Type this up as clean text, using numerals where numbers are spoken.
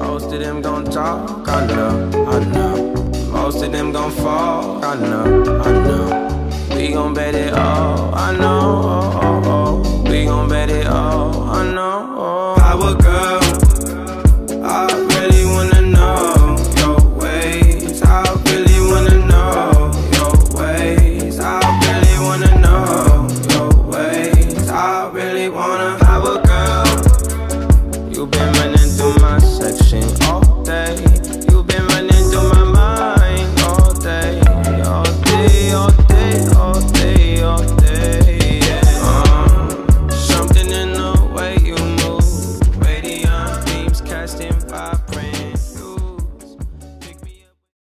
Most of them gon' talk, I know Most of them gon' fall, I know We gon' bet it all, I know